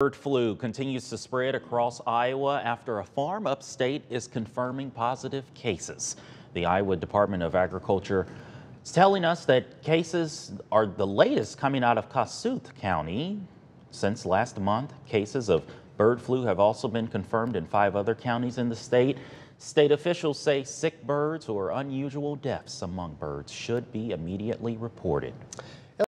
Bird flu continues to spread across Iowa after a farm upstate is confirming positive cases. The Iowa Department of Agriculture is telling us that cases are the latest coming out of Kossuth County. Since last month, cases of bird flu have also been confirmed in 5 other counties in the state. State officials say sick birds or unusual deaths among birds should be immediately reported.